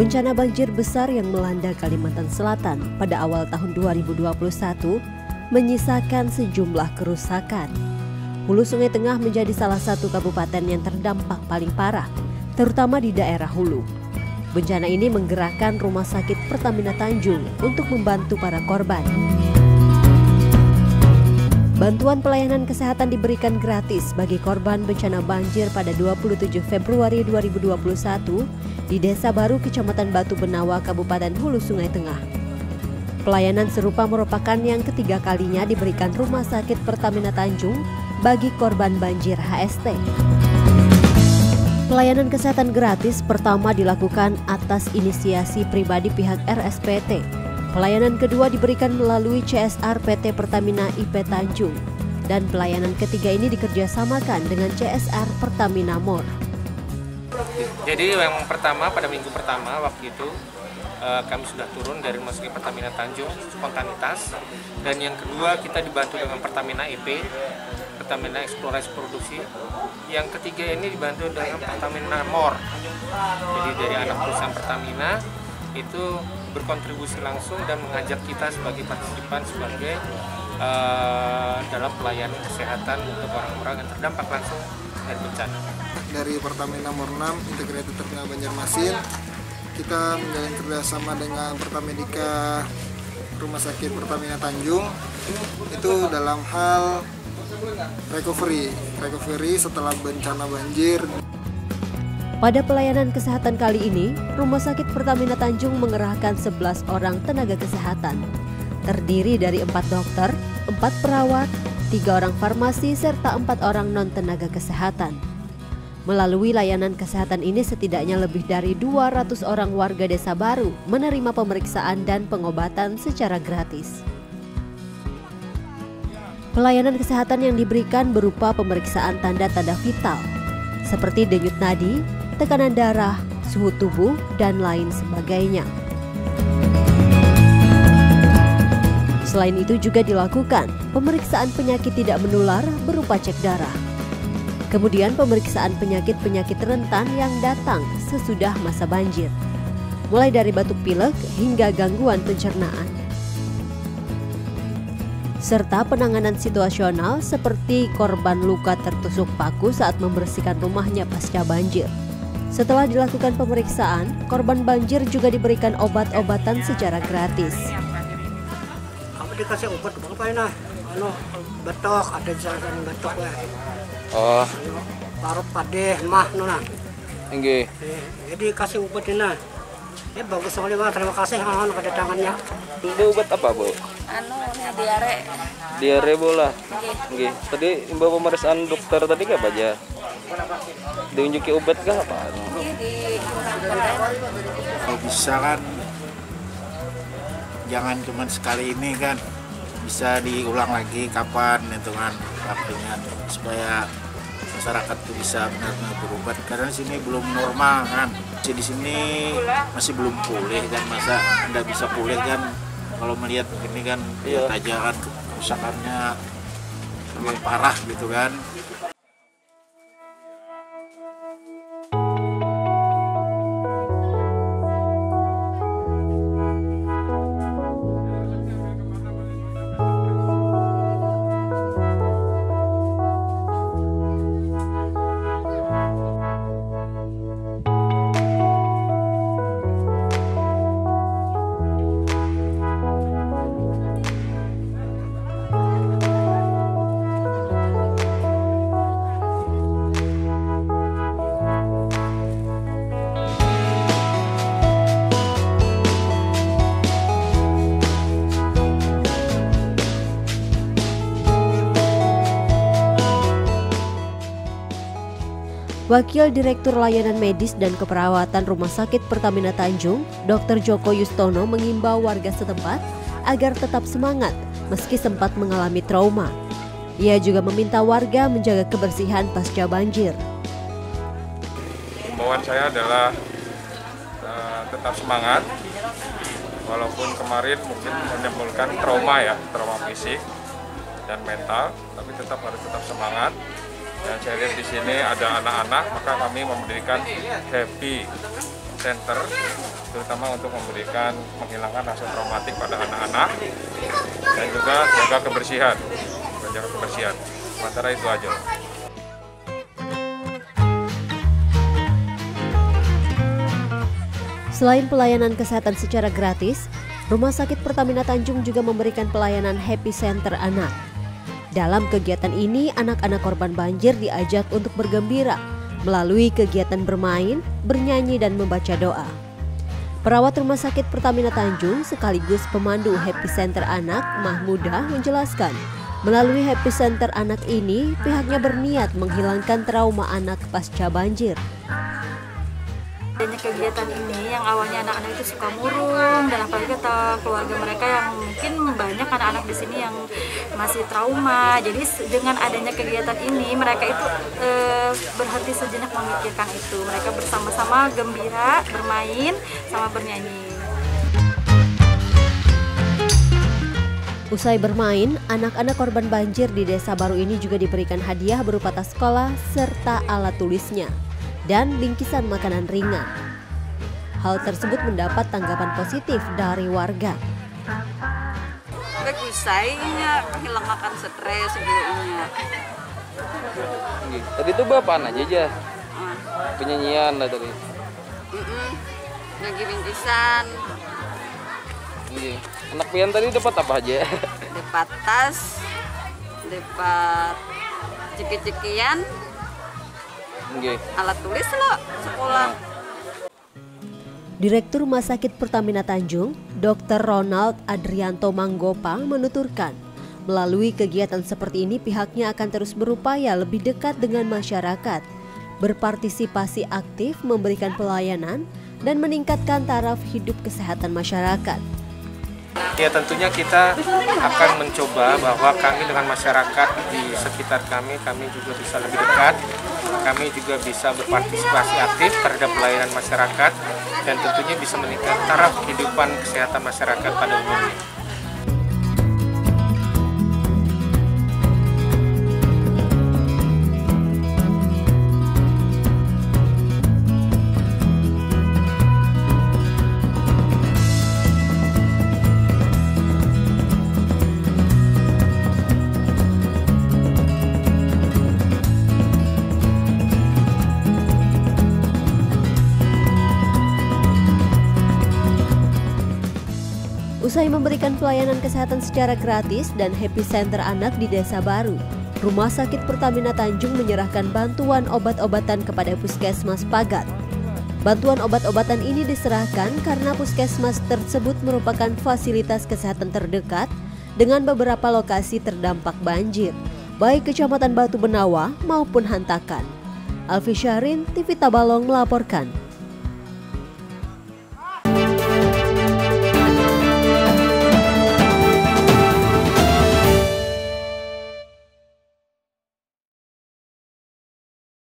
Bencana banjir besar yang melanda Kalimantan Selatan pada awal tahun 2021 menyisakan sejumlah kerusakan. Hulu Sungai Tengah menjadi salah satu kabupaten yang terdampak paling parah, terutama di daerah hulu. Bencana ini menggerakkan Rumah Sakit Pertamina Tanjung untuk membantu para korban. Bantuan pelayanan kesehatan diberikan gratis bagi korban bencana banjir pada 27 Februari 2021 di Desa Baru, Kecamatan Batu Benawa, Kabupaten Hulu Sungai Tengah. Pelayanan serupa merupakan yang ketiga kalinya diberikan Rumah Sakit Pertamina Tanjung bagi korban banjir HST. Pelayanan kesehatan gratis pertama dilakukan atas inisiasi pribadi pihak RSPT. Pelayanan kedua diberikan melalui CSR PT Pertamina IP Tanjung. Dan pelayanan ketiga ini dikerjasamakan dengan CSR Pertamina Mor. Jadi yang pertama, pada minggu pertama waktu itu kami sudah turun dari Rumah Sakit Pertamina Tanjung, spontanitas. Dan yang kedua kita dibantu dengan Pertamina IP, Pertamina Eksplorasi Produksi. Yang ketiga ini dibantu dengan Pertamina Mor. Jadi dari anak perusahaan Pertamina itu berkontribusi langsung dan mengajak kita sebagai partisipan sebagai dalam pelayanan kesehatan untuk orang-orang yang terdampak langsung dari bencana. Dari Pertamina Mor 6 Integrated Terminal Banjarmasin, kita menjalin kerjasama dengan Pertamedika Rumah Sakit Pertamina Tanjung itu dalam hal recovery setelah bencana banjir. Pada pelayanan kesehatan kali ini, Rumah Sakit Pertamina Tanjung mengerahkan 11 orang tenaga kesehatan, terdiri dari 4 dokter, 4 perawat, 3 orang farmasi, serta 4 orang non-tenaga kesehatan. Melalui layanan kesehatan ini setidaknya lebih dari 200 orang warga Desa Baru menerima pemeriksaan dan pengobatan secara gratis. Pelayanan kesehatan yang diberikan berupa pemeriksaan tanda-tanda vital, seperti denyut nadi, tekanan darah, suhu tubuh, dan lain sebagainya. Selain itu juga dilakukan pemeriksaan penyakit tidak menular berupa cek darah. Kemudian pemeriksaan penyakit-penyakit rentan yang datang sesudah masa banjir. Mulai dari batuk pilek hingga gangguan pencernaan. Serta penanganan situasional seperti korban luka tertusuk paku saat membersihkan rumahnya pasca banjir. Setelah dilakukan pemeriksaan, korban banjir juga diberikan obat-obatan secara gratis. Dikasih obat ngapain lah, betok ada jalan betok lah. Oh. Parut padeh mah nuna. Enggih. Jadi kasih obat ini. Ya bagus sekali bang, terima kasih mohon kedatangannya. Ibu obat apa bu? Diare. Diare bola. Enggih. Tadi ibu pemeriksaan dokter tadi nggak aja? Diunjuki obat nggak apa? Kalau bisa kan. Jangan cuma sekali ini kan, bisa diulang lagi kapan itu kan waktunya supaya masyarakat itu bisa benar-benar berobat karena sini belum normal kan, jadi di sini masih belum pulih kan, masa Anda bisa pulih kan kalau melihat ini kan lihat aja kan kerusakannya memang parah gitu kan. Wakil Direktur Layanan Medis dan Keperawatan Rumah Sakit Pertamina Tanjung, Dr. Joko Yustono mengimbau warga setempat agar tetap semangat meski sempat mengalami trauma. Ia juga meminta warga menjaga kebersihan pasca banjir. Himbauan saya adalah tetap semangat, walaupun kemarin mungkin menimbulkan trauma ya, trauma fisik dan mental, tapi tetap harus tetap semangat. Dan saya lihat di sini ada anak-anak, maka kami memberikan happy center, terutama untuk memberikan menghilangkan rasa traumatik pada anak-anak dan juga jaga kebersihan. Sementara itu aja. Selain pelayanan kesehatan secara gratis, Rumah Sakit Pertamina Tanjung juga memberikan pelayanan Happy Center anak. Dalam kegiatan ini, anak-anak korban banjir diajak untuk bergembira melalui kegiatan bermain, bernyanyi, dan membaca doa. Perawat Rumah Sakit Pertamina Tanjung sekaligus pemandu Happy Center anak, Mahmudah, menjelaskan, melalui Happy Center anak ini, pihaknya berniat menghilangkan trauma anak pasca banjir. Adanya kegiatan ini yang awalnya anak-anak itu suka murung, dan apalagi kata keluarga mereka yang mungkin banyak anak-anak di sini yang masih trauma. Jadi dengan adanya kegiatan ini mereka itu berhenti sejenak memikirkan itu. Mereka bersama-sama gembira, bermain, sama bernyanyi. Usai bermain, anak-anak korban banjir di Desa Baru ini juga diberikan hadiah berupa tas sekolah serta alat tulisnya dan bingkisan makanan ringan. Hal tersebut mendapat tanggapan positif dari warga. Bagus, sayangnya menghilangkan stres sebelumnya. Tadi itu bapak aja penyanyian lah tadi. Lagi bingkisan. Anak pian tadi dapat apa aja? Dapat tas, dapat ceki-cekian. Alat tulis lo sekolah. Direktur Rumah Sakit Pertamina Tanjung, Dr. Ronald Adrianto Manggopang menuturkan, melalui kegiatan seperti ini pihaknya akan terus berupaya lebih dekat dengan masyarakat, berpartisipasi aktif memberikan pelayanan dan meningkatkan taraf hidup kesehatan masyarakat. Ya tentunya kita akan mencoba bahwa kami dengan masyarakat di sekitar kami juga bisa lebih dekat, kami juga bisa berpartisipasi aktif terhadap pelayanan masyarakat dan tentunya bisa meningkatkan taraf kehidupan kesehatan masyarakat pada umumnya. Usai memberikan pelayanan kesehatan secara gratis dan Happy Center anak di Desa Baru, Rumah Sakit Pertamina Tanjung menyerahkan bantuan obat-obatan kepada Puskesmas Pagat. Bantuan obat-obatan ini diserahkan karena Puskesmas tersebut merupakan fasilitas kesehatan terdekat dengan beberapa lokasi terdampak banjir, baik Kecamatan Batu Benawa maupun Hantakan. Alvi Sharin, TV Tabalong melaporkan.